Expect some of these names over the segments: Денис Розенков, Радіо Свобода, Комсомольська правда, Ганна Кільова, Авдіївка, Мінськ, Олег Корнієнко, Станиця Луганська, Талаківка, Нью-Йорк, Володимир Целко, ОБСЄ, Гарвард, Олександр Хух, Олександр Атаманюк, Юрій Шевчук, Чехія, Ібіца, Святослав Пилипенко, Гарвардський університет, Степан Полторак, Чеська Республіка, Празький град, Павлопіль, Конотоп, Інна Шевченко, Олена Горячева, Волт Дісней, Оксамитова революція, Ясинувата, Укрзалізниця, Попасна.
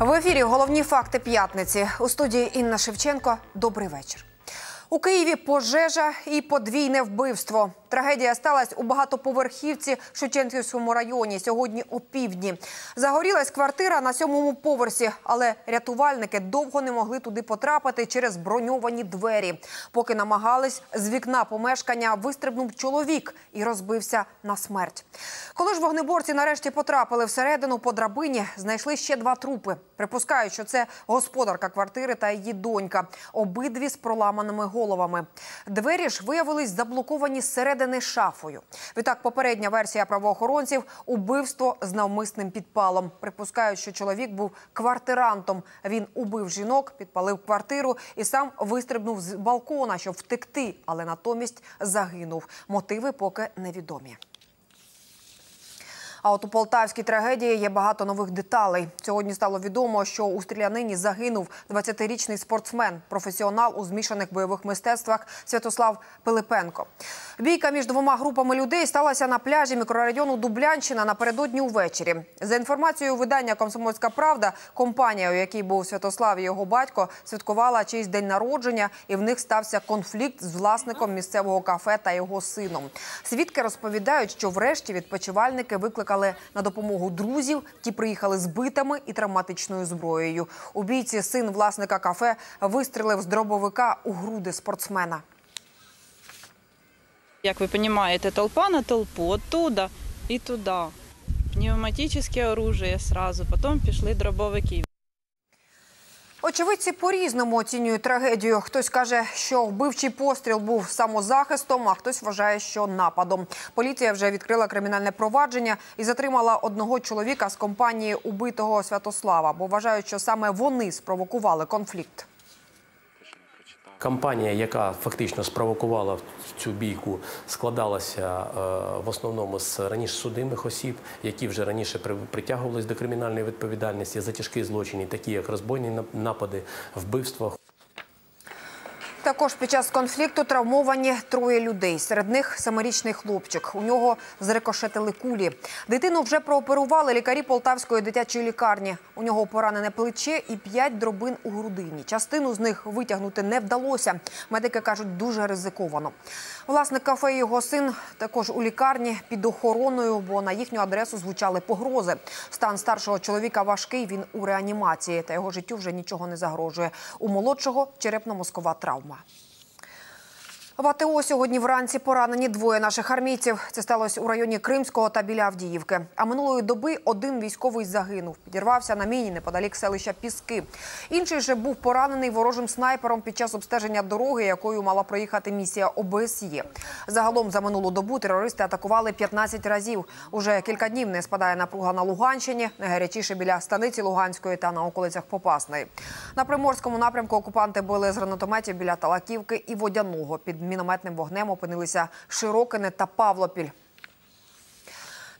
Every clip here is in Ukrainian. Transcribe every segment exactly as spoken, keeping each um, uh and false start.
В ефірі головні факти п'ятниці. У студії Інна Шевченко. Добрий вечір. У Києві пожежа і подвійне вбивство. Трагедія сталася у багатоповерхівці в Шевченківському районі сьогодні опівдні. Загорілась квартира на сьомому поверсі, але рятувальники довго не могли туди потрапити через броньовані двері. Поки намагались, з вікна помешкання вистрибнув чоловік і розбився на смерть. Коли ж вогнеборці нарешті потрапили всередину, по драбині знайшли ще два трупи. Припускають, що це господарка квартири та її донька. Обидві з проламаними головами. Двері ж виявились заблоковані зсередини шафою. Відтак, попередня версія правоохоронців – убивство з навмисним підпалом. Припускають, що чоловік був квартирантом. Він убив жінок, підпалив квартиру і сам вистрибнув з балкона, щоб втекти, але натомість загинув. Мотиви поки невідомі. А от у полтавській трагедії є багато нових деталей. Сьогодні стало відомо, що у стрілянині загинув двадцятирічний спортсмен, професіонал у змішаних бойових мистецтвах Святослав Пилипенко. Бійка між двома групами людей сталася на пляжі мікрорайону Дублянщина напередодні увечері. За інформацією видання «Комсомольська правда», компанія, у якій був Святослав і його батько, святкувала чийсь день народження, і в них стався конфлікт з власником місцевого кафе та його сином. Свідки розповідають, що врешті відпочивальники викликали на допомогу друзів, ті приїхали з битами і травматичною зброєю. У бійці син власника кафе вистрілив з дробовика у груди спортсмена. Як ви розумієте, толпа на толпу, оттуда і туди. Пневматичне оружие одразу, потім пішли дробовики. Очевидці по-різному оцінюють трагедію. Хтось каже, що вбивчий постріл був самозахистом, а хтось вважає, що нападом. Поліція вже відкрила кримінальне провадження і затримала одного чоловіка з компанії убитого Святослава, бо вважають, що саме вони спровокували конфлікт. Компанія, яка фактично спровокувала цю бійку, складалася в основному з раніше судимих осіб, які вже раніше притягувались до кримінальної відповідальності за тяжкі злочини, такі як розбійні напади, вбивства. Також під час конфлікту травмовані троє людей. Серед них семирічний хлопчик. У нього зрикошетили кулі. Дитину вже прооперували лікарі Полтавської дитячої лікарні. У нього поранене плече і п'ять дробин у грудині. Частину з них витягнути не вдалося. Медики кажуть, дуже ризиковано. Власник кафе і його син також у лікарні під охороною, бо на їхню адресу звучали погрози. Стан старшого чоловіка важкий, він у реанімації, та його життю вже нічого не загрожує. У молодшого черепно-мозкова травма. В АТО сьогодні вранці поранені двоє наших армійців. Це сталося у районі Кримського та біля Авдіївки. А минулої доби один військовий загинув. Підірвався на міні неподалік селища Піски. Інший же був поранений ворожим снайпером під час обстеження дороги, якою мала проїхати місія ОБСЄ. Загалом за минулу добу терористи атакували п'ятнадцять разів. Уже кілька днів не спадає напруга на Луганщині, найгарячіше біля Станиці Луганської та на околицях Попасної. На Приморському напрямку окупанти били з гранатометів біля Талаківки і Водяного. Під мінометним вогнем опинилися Широкине та Павлопіль.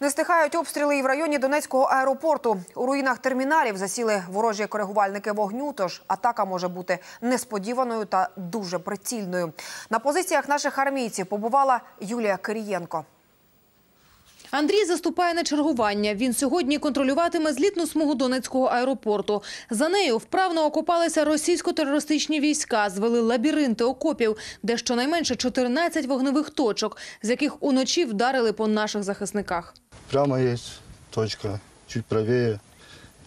Не стихають обстріли і в районі Донецького аеропорту. У руїнах терміналів засіли ворожі коригувальники вогню, тож атака може бути несподіваною та дуже прицільною. На позиціях наших армійців побувала Юлія Кирієнко. Андрій заступає на чергування. Він сьогодні контролюватиме злітну смугу Донецького аеропорту. За нею вправно окопалися російсько-терористичні війська, звели лабіринти окопів, де щонайменше чотирнадцять вогневих точок, з яких уночі вдарили по наших захисниках. Прямо є точка, чуть правіше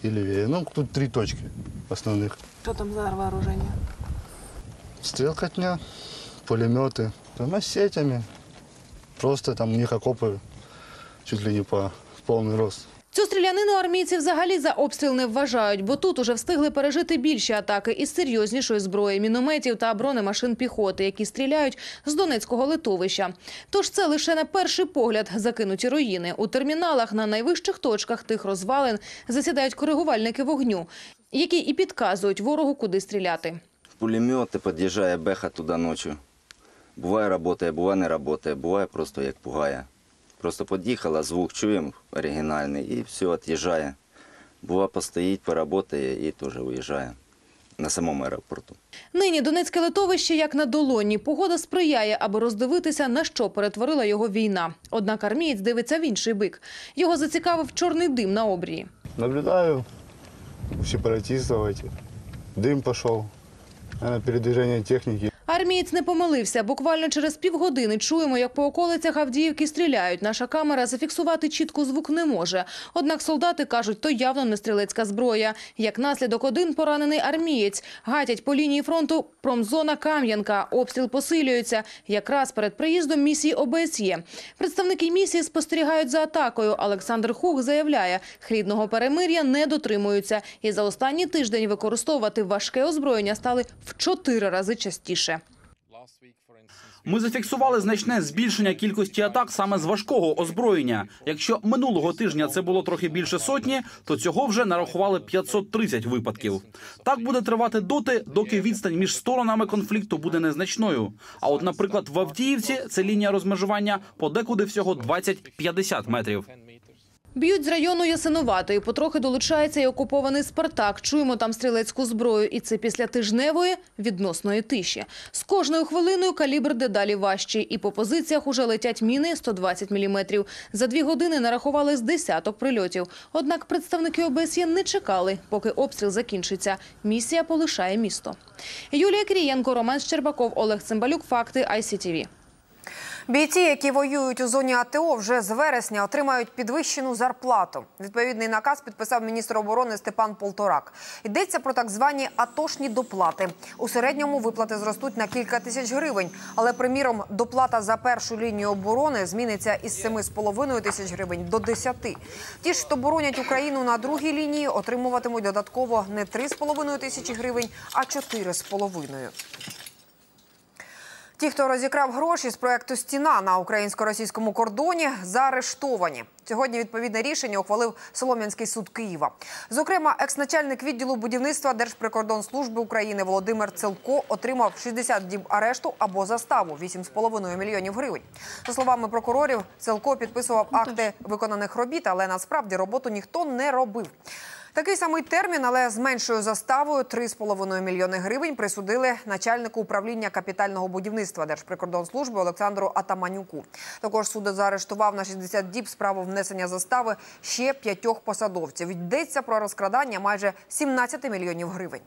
і лівіше. Ну, тут три точки основних. Що там за вооруження? Стрілкотня, пулемети, прямо з сетями. Просто там у них окопи. Чуть ли не по повний рост. Цю стрілянину армійці взагалі за обстріл не вважають, бо тут уже встигли пережити більші атаки із серйознішої зброї – мінометів та бронемашин піхоти, які стріляють з Донецького литовища. Тож це лише на перший погляд закинуті руїни. У терміналах на найвищих точках тих розвалин засідають коригувальники вогню, які і підказують ворогу, куди стріляти. В пулемети під'їжджає беха туди ночі. Буває працює, буває не працює, буває просто як пугає. Просто під'їхала, звук чуємо оригінальний і все, від'їжджає. Бува постоїть, поработає і теж виїжджає на самому аеропорту. Нині Донецьке литовище як на долоні. Погода сприяє, аби роздивитися, на що перетворила його війна. Однак армієць дивиться в інший бік. Його зацікавив чорний дим на обрії. Наблюдаю, сепаратистів, дим пішов на передвіження техніки. Армієць не помилився. Буквально через півгодини чуємо, як по околицях Авдіївки стріляють. Наша камера зафіксувати чітко звук не може. Однак солдати кажуть, то явно не стрілецька зброя. Як наслідок, один поранений армієць. Гатять по лінії фронту промзона Кам'янка. Обстріл посилюється. Якраз перед приїздом місії ОБСЄ. Представники місії спостерігають за атакою. Олександр Хух заявляє, хлібного перемир'я не дотримуються. І за останній тиждень використовувати важке озброєння стали в чотири рази частіше. Ми зафіксували значне збільшення кількості атак саме з важкого озброєння. Якщо минулого тижня це було трохи більше сотні, то цього вже нарахували п'ятсот тридцять випадків. Так буде тривати доти, доки відстань між сторонами конфлікту буде незначною. А от, наприклад, в Авдіївці це лінія розмежування подекуди всього двадцять-п'ятдесят метрів. Б'ють з району Ясинуватої, потрохи долучається і окупований Спартак. Чуємо там стрілецьку зброю. І це після тижневої відносної тиші. З кожною хвилиною калібр дедалі важчий. І по позиціях уже летять міни сто двадцять міліметрів. За дві години нарахували з десяток прильотів. Однак представники ОБСЄ не чекали, поки обстріл закінчиться. Місія полишає місто. Юлія Кирієнко, Роман Щербаков, Олег Цимбалюк, Факти, ай сі ті ві. Бійці, які воюють у зоні АТО, вже з вересня отримають підвищену зарплату. Відповідний наказ підписав міністр оборони Степан Полторак. Йдеться про так звані атошні доплати. У середньому виплати зростуть на кілька тисяч гривень. Але, приміром, доплата за першу лінію оборони зміниться із семи з половиною тисяч гривень до десяти. Ті ж, хто боронять Україну на другій лінії, отримуватимуть додатково не три з половиною тисячі гривень, а чотири з половиною. Ті, хто розікрав гроші з проєкту «Стіна» на українсько-російському кордоні, заарештовані. Сьогодні відповідне рішення ухвалив Солом'янський суд Києва. Зокрема, екс-начальник відділу будівництва Держприкордонслужби України Володимир Целко отримав шістдесят діб арешту або заставу – вісім з половиною мільйонів гривень. За словами прокурорів, Целко підписував акти виконаних робіт, але насправді роботу ніхто не робив. Такий самий термін, але з меншою заставою – три з половиною мільйони гривень присудили начальнику управління капітального будівництва Держприкордонслужби Олександру Атаманюку. Також суд заарештував на шістдесят діб справу внесення застави ще п'ятьох посадовців. Йдеться про розкрадання майже сімнадцяти мільйонів гривень.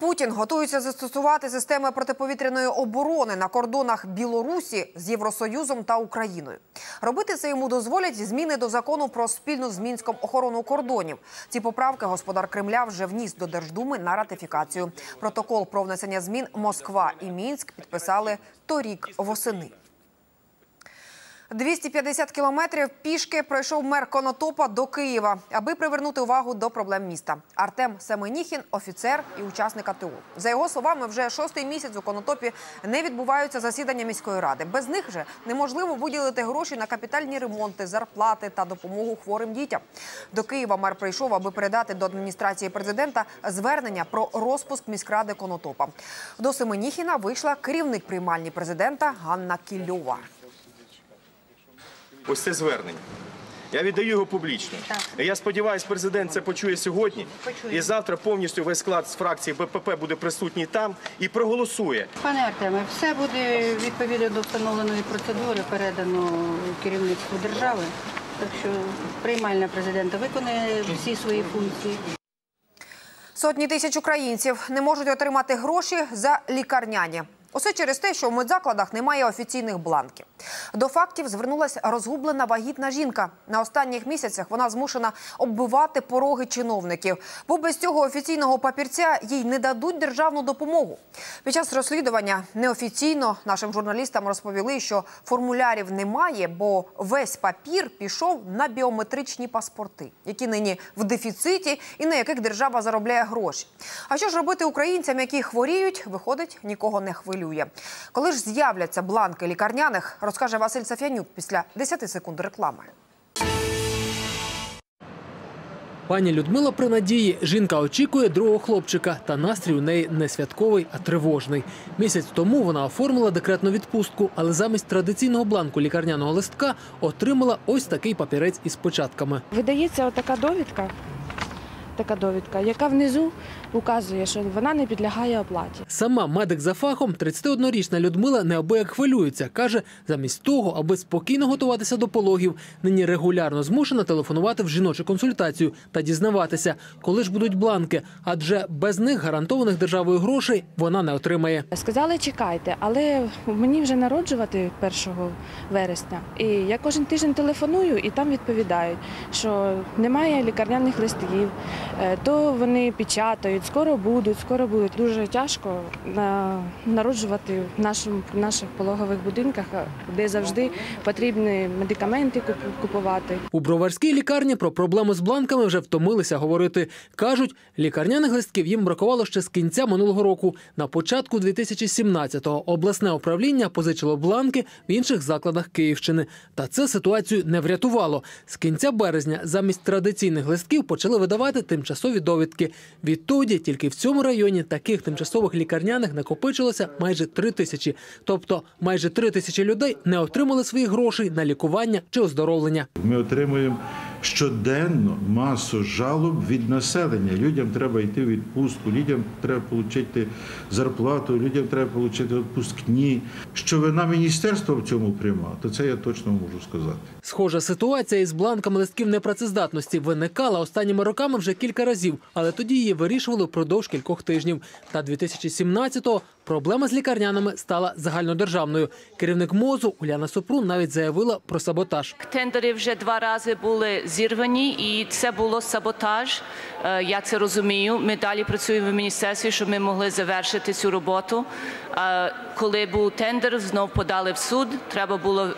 Путін готується застосувати системи протиповітряної оборони на кордонах Білорусі з Євросоюзом та Україною. Робити це йому дозволять зміни до закону про спільну з Мінськом охорону кордонів. Ці поправки господар Кремля вже вніс до Держдуми на ратифікацію. Протокол про внесення змін Москва і Мінськ підписали торік восени. двісті п'ятдесят кілометрів пішки пройшов мер Конотопа до Києва, аби привернути увагу до проблем міста. Артем Семеніхін – офіцер і учасник АТО. За його словами, вже шостий місяць у Конотопі не відбуваються засідання міської ради. Без них же неможливо виділити гроші на капітальні ремонти, зарплати та допомогу хворим дітям. До Києва мер прийшов, аби передати до адміністрації президента звернення про розпуск міськради Конотопа. До Семеніхіна вийшла керівник приймальні президента Ганна Кільова. Ось це звернення. Я віддаю його публічно. І я сподіваюся, президент це почує сьогодні. І завтра повністю весь склад з фракції БПП буде присутній там і проголосує. Пане Артеме, все буде відповідно до встановленої процедури, передано керівництву держави. Так що приймальна президента виконує всі свої функції. Сотні тисяч українців не можуть отримати гроші за лікарняні. Усе через те, що в медзакладах немає офіційних бланків. До фактів звернулася розгублена вагітна жінка. На останніх місяцях вона змушена оббивати пороги чиновників, бо без цього офіційного папірця їй не дадуть державну допомогу. Під час розслідування неофіційно нашим журналістам розповіли, що формулярів немає, бо весь папір пішов на біометричні паспорти, які нині в дефіциті і на яких держава заробляє гроші. А що ж робити українцям, які хворіють, виходить, нікого не хвилює. Коли ж з'являться бланки лікарняних, розкаже Василь Саф'янюк після десяти секунд реклами. Пані Людмила при надії. Жінка очікує другого хлопчика. Та настрій у неї не святковий, а тривожний. Місяць тому вона оформила декретну відпустку, але замість традиційного бланку лікарняного листка отримала ось такий папірець із початками. Видається отака довідка. така довідка, яка внизу указує, що вона не підлягає оплаті. Сама медик за фахом, тридцятиоднорічна Людмила неабияк хвилюється. Каже, замість того, аби спокійно готуватися до пологів, нині регулярно змушена телефонувати в жіночу консультацію та дізнаватися, коли ж будуть бланки, адже без них гарантованих державою грошей вона не отримає. Сказали, чекайте, але мені вже народжувати першого вересня. І я кожен тиждень телефоную, і там відповідають, що немає лікарняних листів, то вони печатають, скоро будуть, скоро будуть. Дуже тяжко народжувати в наших пологових будинках, де завжди потрібні медикаменти купувати. У броварській лікарні про проблему з бланками вже втомилися говорити. Кажуть, лікарняних листків їм бракувало ще з кінця минулого року. На початку дві тисячі сімнадцятого обласне управління позичило бланки в інших закладах Київщини. Та це ситуацію не врятувало. З кінця березня замість традиційних листків почали видавати тимчасові довідки. Відтоді тільки в цьому районі таких тимчасових лікарняних накопичилося майже три тисячі. Тобто майже три тисячі людей не отримали своїх грошей на лікування чи оздоровлення. Ми отримуємо щоденно масу жалоб від населення. Людям треба йти в відпустку, людям треба отримати зарплату, людям треба отримати відпускні. Що вина міністерства в цьому пряма, то це я точно можу сказати. Схожа ситуація із бланками листків непрацездатності виникала останніми роками вже кілька разів, але тоді її вирішували впродовж кількох тижнів. Та дві тисячі сімнадцятого проблема з лікарняними стала загальнодержавною. Керівник МОЗу Уляна Супрун навіть заявила про саботаж. Тендери вже два рази були зірвані, і це було саботаж. Я це розумію. Ми далі працюємо в міністерстві, щоб ми могли завершити цю роботу. Коли був тендер, знов подали в суд. Треба було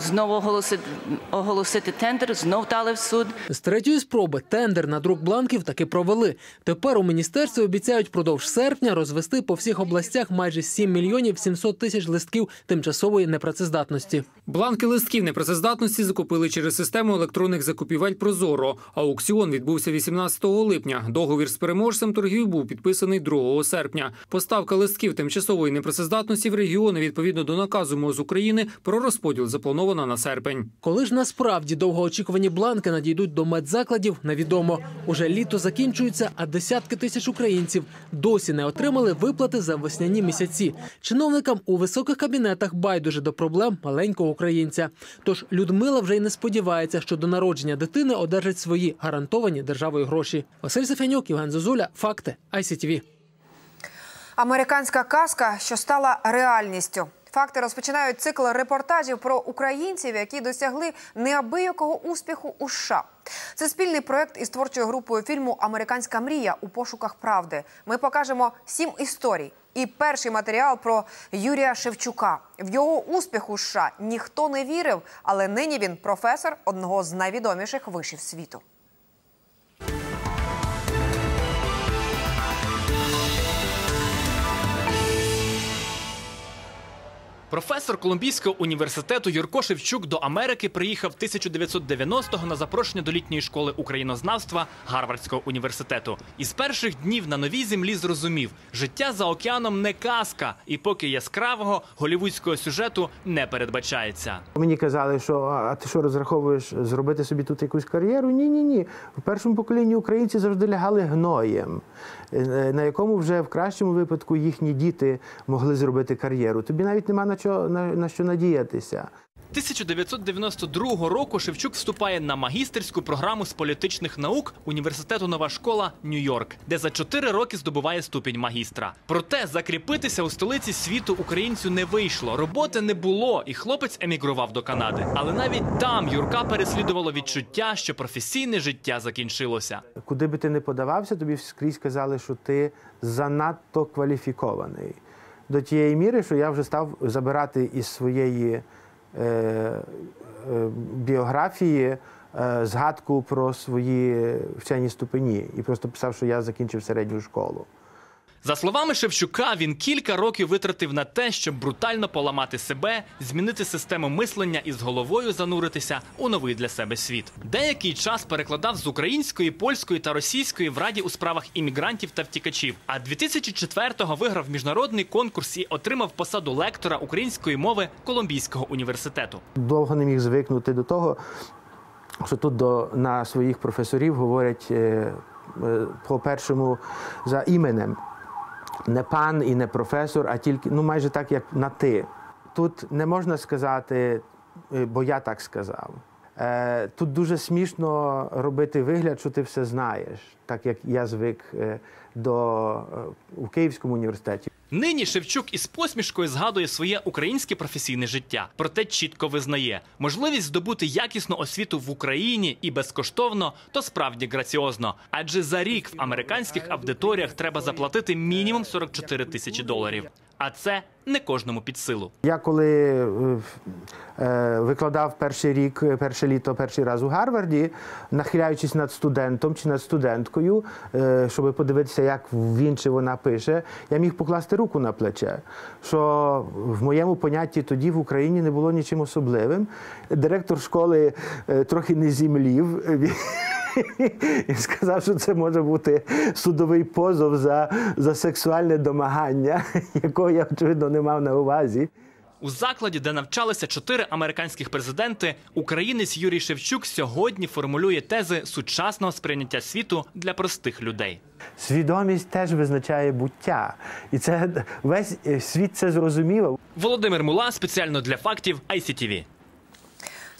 знову оголосити, оголосити тендер, знов дали в суд. З третьої спроби тендер на друк бланків таки провели. Тепер у міністерстві обіцяють продовж серпня розвести по всіх областях майже сім мільйонів сімсот тисяч листків тимчасової непрацездатності. Бланки листків непрацездатності закупили через систему електронних закупівель «Прозоро». Аукціон відбувся вісімнадцятого липня. Договір з переможцем торгів був підписаний другого серпня. Поставка листків тимчасової непрацездатності в регіони відповідно до наказу МОЗ України про розподіл запланована на серпень. Коли ж насправді довгоочікувані бланки надійдуть до медзакладів, невідомо. Уже літо закінчується, а десятки тисяч українців досі не отримали виплати за весняні місяці. Чиновникам у високих кабінетах байдуже до проблем маленького українця. Тож Людмила вже й не сподівається, що до народження дитини одержать свої гарантовані державою гроші. Василь Саф'янюк, Іван Зазуля, Факти, ай сі ті ві. Американська казка, що стала реальністю. Факти розпочинають цикл репортажів про українців, які досягли неабиякого успіху у США. Це спільний проєкт із творчою групою фільму «Американська мрія. У пошуках правди». Ми покажемо сім історій. І перший матеріал про Юрія Шевчука. В його успіх у США ніхто не вірив, але нині він професор одного з найвідоміших вишів світу. Професор Колумбійського університету Юрко Шевчук до Америки приїхав тисяча дев'ятсот дев'яностого на запрошення до літньої школи українознавства Гарвардського університету. Із перших днів на новій землі зрозумів – життя за океаном не казка, і поки яскравого голівудського сюжету не передбачається. Мені казали, що а ти що розраховуєш зробити собі тут якусь кар'єру? Ні-ні-ні. В першому поколінні українці завжди лягали гноєм, на якому вже в кращому випадку їхні діти могли зробити кар'єру. Тобі навіть нема на на що надіятися. тисяча дев'ятсот дев'яносто другого року Шевчук вступає на магістерську програму з політичних наук університету «Нова школа» Нью-Йорк, де за чотири роки здобуває ступінь магістра. Проте закріпитися у столиці світу українцю не вийшло, роботи не було, і хлопець емігрував до Канади. Але навіть там Юрка переслідувало відчуття, що професійне життя закінчилося. Куди би ти не подавався, тобі скрізь казали, що ти занадто кваліфікований. До тієї міри, що я вже став забирати із своєї е, е, біографії е, згадку про свої вчені ступені і просто писав, що я закінчив середню школу. За словами Шевчука, він кілька років витратив на те, щоб брутально поламати себе, змінити систему мислення і з головою зануритися у новий для себе світ. Деякий час перекладав з української, польської та російської в Раді у справах іммігрантів та втікачів. А дві тисячі четвертого виграв міжнародний конкурс і отримав посаду лектора української мови Колумбійського університету. Довго не міг звикнути до того, що тут до, на своїх професорів говорять по першому за іменем. Не пан і не професор, а тільки, ну, майже так, як на «ти». Тут не можна сказати, бо я так сказав. Тут дуже смішно робити вигляд, що ти все знаєш, так як я звик до у Київському університеті. Нині Шевчук із посмішкою згадує своє українське професійне життя. Проте чітко визнає, можливість здобути якісну освіту в Україні і безкоштовно, то справді граціозно. Адже за рік в американських аудиторіях треба заплатити мінімум сорок чотири тисячі доларів. А це не кожному під силу. Я коли е, викладав перший рік, перше літо, перший раз у Гарварді, нахиляючись над студентом чи над студенткою, е, щоб подивитися, як він чи вона пише, я міг покласти руку на плече, що в моєму понятті тоді в Україні не було нічим особливим. Директор школи е, трохи не зімлів. І сказав, що це може бути судовий позов за, за сексуальне домагання, якого я, очевидно, не мав на увазі. У закладі, де навчалися чотири американських президенти, українець Юрій Шевчук сьогодні формулює тези сучасного сприйняття світу для простих людей. Свідомість теж визначає буття. І це весь світ це зрозумів. Володимир Мула спеціально для фактів ай сі ті ві.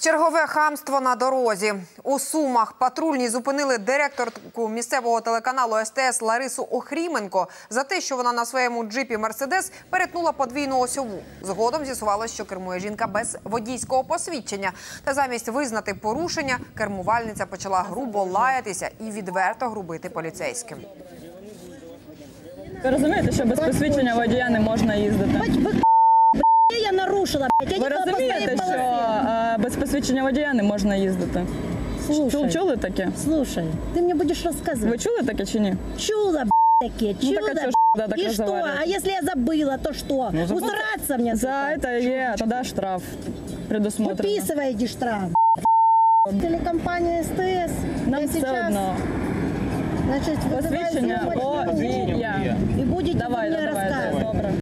Чергове хамство на дорозі. У Сумах патрульні зупинили директорку місцевого телеканалу ес те ес Ларису Охріменко за те, що вона на своєму джипі «Мерседес» перетнула подвійну осьову. Згодом з'ясувалось, що кермує жінка без водійського посвідчення. Та замість визнати порушення, кермувальниця почала грубо лаятися і відверто грубити поліцейським. Ви розумієте, що без посвідчення водія не можна їздити? Я нарушила, блядь. Ви розумієте, що а, без посвідчення водія не можна їздити? Слушай, чули таке? Слушай, ти мені будеш розказувати. Ви чули таке чи ні? Чула, блядь, таке. Чула, ну, так, а б***, так і що? А якщо я забила, то що? Ну, усратися мені? За це є, тоді штраф предусмотрено. Виписуєте штраф, блядь. Телекомпанія ес те ес. Нам все одно. Значить, посвідчення водія. І будете давай, мені розказувати. Добре.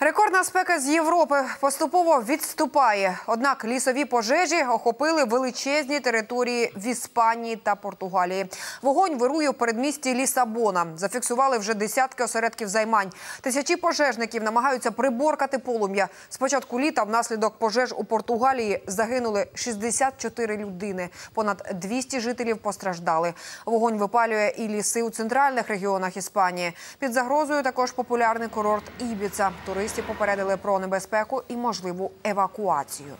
Рекордна спека з Європи поступово відступає. Однак лісові пожежі охопили величезні території в Іспанії та Португалії. Вогонь вирує у передмісті Лісабона. Зафіксували вже десятки осередків займань. Тисячі пожежників намагаються приборкати полум'я. З початку літа внаслідок пожеж у Португалії загинули шістдесят чотири людини. Понад двісті жителів постраждали. Вогонь випалює і ліси у центральних регіонах Іспанії. Під загрозою також популярний курорт Ібіца. Туристи попередили про небезпеку і можливу евакуацію.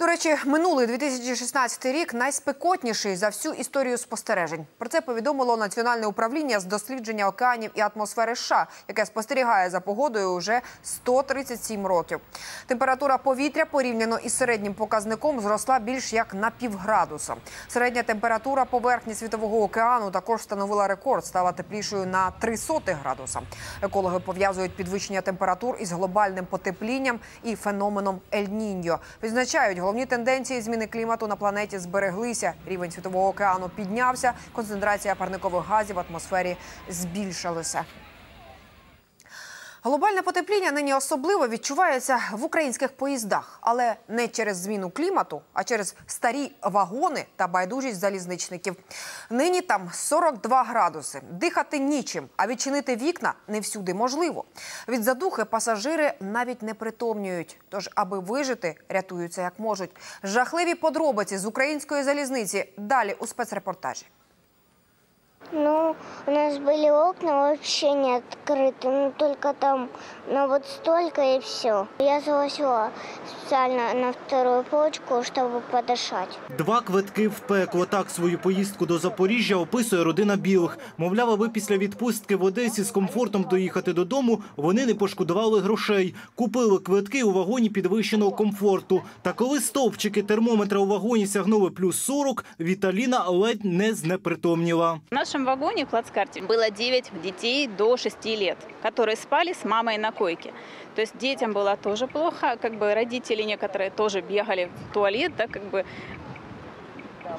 До речі, минулий дві тисячі шістнадцятий рік найспекотніший за всю історію спостережень. Про це повідомило Національне управління з дослідження океанів і атмосфери США, яке спостерігає за погодою уже сто тридцять сім років. Температура повітря порівняно із середнім показником зросла більш як на півградуса. Середня температура поверхні Світового океану також встановила рекорд, стала теплішою на нуль цілих три градуса. Екологи пов'язують підвищення температур із глобальним потеплінням і феноменом Ель-Ніньо. Відзначають, головні тенденції зміни клімату на планеті збереглися. Рівень Світового океану піднявся, концентрація парникових газів в атмосфері збільшилася. Глобальне потепління нині особливо відчувається в українських поїздах. Але не через зміну клімату, а через старі вагони та байдужість залізничників. Нині там сорок два градуси. Дихати нічим, а відчинити вікна не всюди можливо. Від задухи пасажири навіть не притомнюють. Тож, аби вижити, рятуються як можуть. Жахливі подробиці з української залізниці далі у спецрепортажі. Ну, у нас были окна вообще не открыты, ну только там, ну вот столько и все. Я залазила специально на вторую полочку, чтобы подышать. Два квитки в пекло. Так свою поїздку до Запоріжжя описує родина Білих. Мовляв, аби після відпустки в Одесі з комфортом доїхати додому, вони не пошкодували грошей. Купили квитки у вагоні підвищеного комфорту. Та коли стовпчики термометра у вагоні сягнули плюс сорок, Віталіна ледь не знепритомніла. В нашем вагоне, в плацкарте, было девять детей до шести лет, которые спали с мамой на койке. То есть детям было тоже плохо, как бы родители некоторые тоже бегали в туалет, да, как бы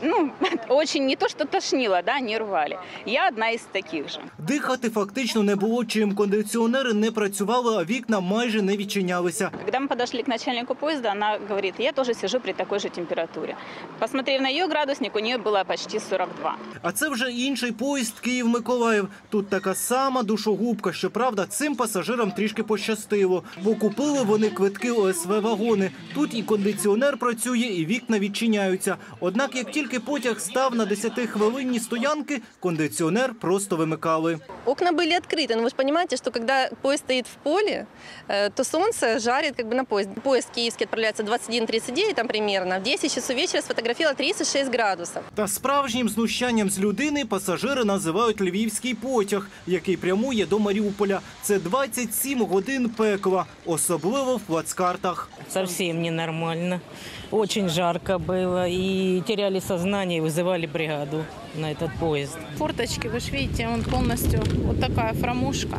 ну, очень не то, что тошнило, да, не рвали. Я одна із таких же. Дихати фактично не було чим, кондиціонери не працювали, а вікна майже не відчинялися. Коли ми підійшли до начальника поїзду, вона говорить: "Я теж сижу при такій же температурі". Посмотрев на її градусник, у неї було почти сорок два. А це вже інший поїзд Київ-Миколаїв. Тут така сама душогубка. Щоправда, цим пасажирам трішки пощастило, бо купили вони квитки О С В-вагони. Тут і кондиціонер працює, і вікна відчиняються. Однак, як тільки потяг став на десятихвилинні стоянки, кондиціонер просто вимикали. Окна були відкриті, але ви ж розумієте, що коли поїзд стоїть в полі, то сонце жарить на поїзд. Поїзд київський відправляється двадцять один тридцять дев'ять, приблизно, в десять часов вечора сфотографувала тридцять шість градусів. Та справжнім знущанням з людини пасажири називають львівський потяг, який прямує до Маріуполя. Це двадцять сім годин пекла, особливо в плацкартах. Зовсім ненормально. Очень жарко было, и теряли сознание, и вызывали бригаду на этот поезд. Форточки, вы же видите, он полностью вот такая фрамушка.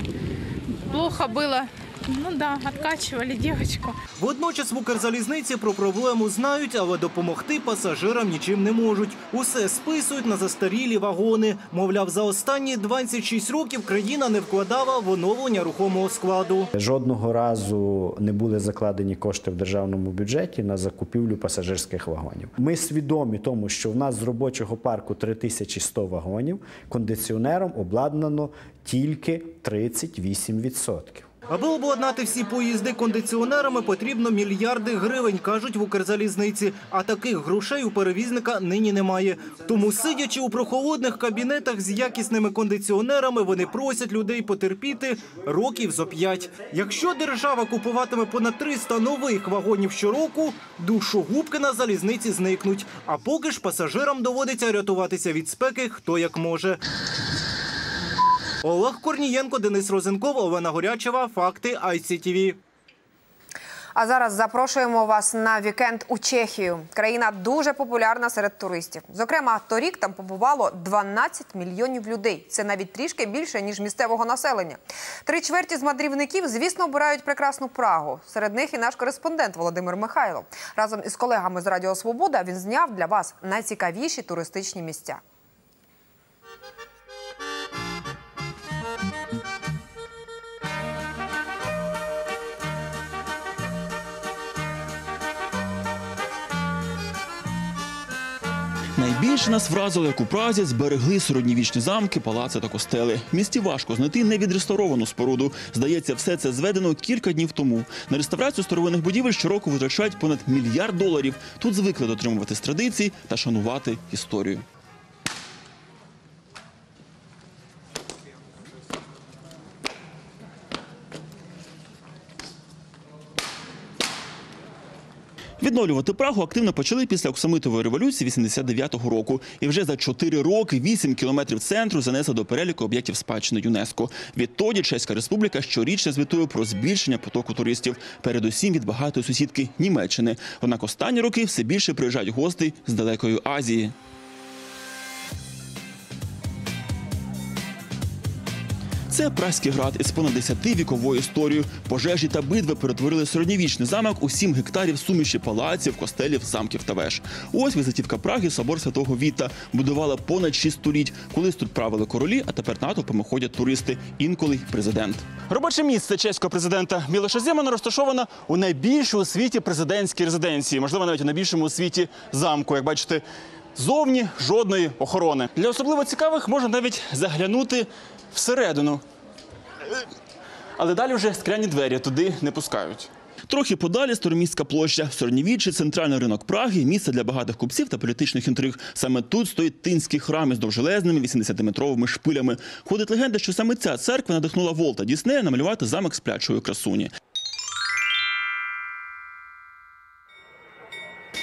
Плохо было. Ну да, відкачували дівчинку. Водночас в Укрзалізниці про проблему знають, але допомогти пасажирам нічим не можуть. Усе списують на застарілі вагони. Мовляв, за останні двадцять шість років країна не вкладала в оновлення рухомого складу. Жодного разу не були закладені кошти в державному бюджеті на закупівлю пасажирських вагонів. Ми свідомі тому, що в нас з робочого парку три тисячі сто вагонів, кондиціонером обладнано тільки тридцять вісім відсотків. Аби обладнати всі поїзди кондиціонерами, потрібно мільярди гривень, кажуть в Укрзалізниці. А таких грошей у перевізника нині немає. Тому, сидячи у прохолодних кабінетах з якісними кондиціонерами, вони просять людей потерпіти років зо п'ять. Якщо держава купуватиме понад триста нових вагонів щороку, душогубки на залізниці зникнуть. А поки ж пасажирам доводиться рятуватися від спеки хто як може. Олег Корнієнко, Денис Розенков, Олена Горячева, Факти Ай Сі Ті Ві. А зараз запрошуємо вас на вікенд у Чехію. Країна дуже популярна серед туристів. Зокрема, торік там побувало дванадцять мільйонів людей. Це навіть трішки більше, ніж місцевого населення. Три чверті з мандрівників, звісно, обирають прекрасну Прагу. Серед них і наш кореспондент Володимир Михайло. Разом із колегами з Радіо Свобода він зняв для вас найцікавіші туристичні місця. Найбільше нас вразило, як у Празі зберегли середньовічні замки, палаци та костели. В місті важко знайти невідреставровану споруду. Здається, все це зведено кілька днів тому. На реставрацію старовинних будівель щороку витрачають понад мільярд доларів. Тут звикли дотримуватись традицій та шанувати історію. Відновлювати Прагу активно почали після Оксамитової революції вісімдесят дев'ятого року. І вже за чотири роки вісім кілометрів центру занесли до переліку об'єктів спадщини ЮНЕСКО. Відтоді Чеська Республіка щорічно звітує про збільшення потоку туристів. Передусім від багатої сусідки Німеччини. Однак останні роки все більше приїжджають гості з далекої Азії. Це Празький град із понад десятивіковою історією. Пожежі та битви перетворили середньовічний замок у сім гектарів суміші палаців, костелів, замків та веж. Ось візитівка Праги – собор Святого Віта. Будували понад шість століть. Колись тут правили королі, а тепер натовпами ходять туристи, інколи й президент. Робоче місце чеського президента Мілоша Земана розташовано у найбільшій у світі президентській резиденції. Можливо, навіть у найбільшому у світі замку, як бачите, зовні жодної охорони. Для особливо цікавих можна навіть заглянути всередину. Але далі вже скляні двері, туди не пускають. Трохи подалі – Старомістська площа. Середньовіччя, центральний ринок Праги – місце для багатих купців та політичних інтриг. Саме тут стоїть Тинський храм із довжелезними вісімдесятиметровими шпилями. Ходить легенда, що саме ця церква надихнула Волта Діснея намалювати замок сплячої красуні.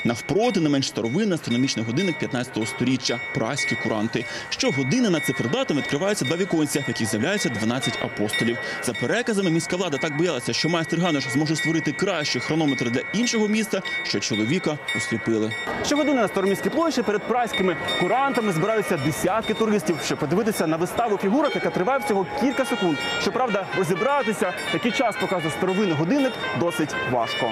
Навпроти, не менш старовинний астрономічний годинник п'ятнадцятого сторіччя – празькі куранти. Щогодини над циферблатом відкриваються два віконця, в яких з'являються дванадцять апостолів. За переказами, міська влада так боялася, що майстер Ганош зможе створити кращий хронометр для іншого міста, що чоловіка осліпили. Щогодини на Староміській площі перед празькими курантами збираються десятки туристів, щоб подивитися на виставу фігурок, яка триває всього кілька секунд. Щоправда, розібратися, який час показує старовинний годинник, досить важко.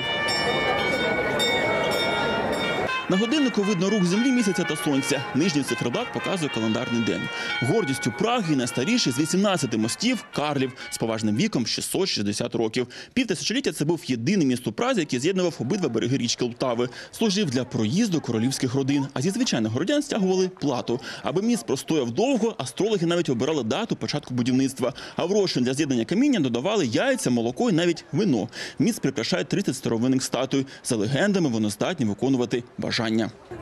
На годиннику видно рух землі, місяця та сонця. Нижній циферблат показує календарний день. Гордістю Праги найстаріший з вісімнадцяти мостів Карлів з поважним віком шістсот шістдесят років. Півтисячоліття це був єдиний міст у Празі, який з'єднував обидва береги річки Лтави. Служив для проїзду королівських родин, а зі звичайних городян стягували плату. Аби міст простояв довго, астрологи навіть обирали дату початку будівництва. А в розчин для з'єднання каміння додавали яйця, молоко і навіть вино. Міст прикрашає тридцять старовинних статуй. За легендами, вони здатні виконувати бажання.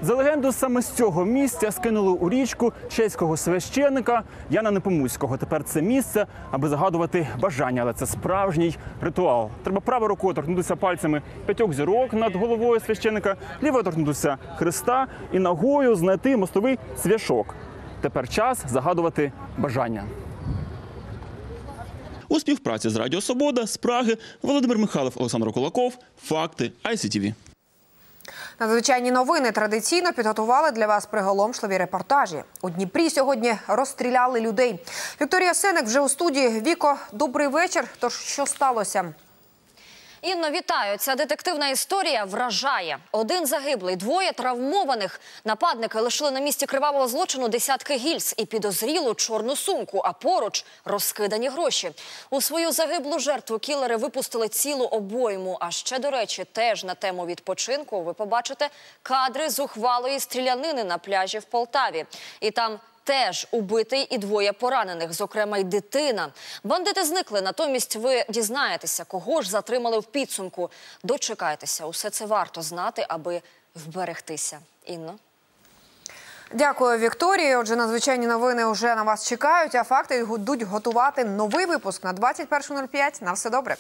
За легенду, саме з цього місця скинули у річку чеського священника Яна Непомуцького. Тепер це місце, аби загадувати бажання, але це справжній ритуал. Треба правою рукою торкнутися пальцями п'ятьох зірок над головою священника, лівою торкнутися хреста і ногою знайти мостовий свяшок. Тепер час загадувати бажання. У співпраці з Радіо Свобода з Праги Володимир Михайло, Олександр Кулаков, Факти, ай сі ті ві. Надзвичайні новини традиційно підготували для вас приголомшливі репортажі. У Дніпрі сьогодні розстріляли людей. Вікторія Сенек вже у студії. Віко, добрий вечір. Тож, що сталося? Інно, вітаю. Ця детективна історія вражає. Один загиблий, двоє травмованих. Нападники лишили на місці кривавого злочину десятки гільз і підозрілу чорну сумку, а поруч – розкидані гроші. У свою загиблу жертву кілери випустили цілу обойму. А ще, до речі, теж на тему відпочинку ви побачите кадри зухвалої стрілянини на пляжі в Полтаві. І там теж убитий і двоє поранених, зокрема й дитина. Бандити зникли, натомість ви дізнаєтеся, кого ж затримали в підсумку. Дочекайтеся, усе це варто знати, аби вберегтися. Інно. Дякую, Вікторія. Отже, надзвичайні новини вже на вас чекають, а факти йдуть готувати новий випуск на двадцять першу нуль п'ять. На все добре.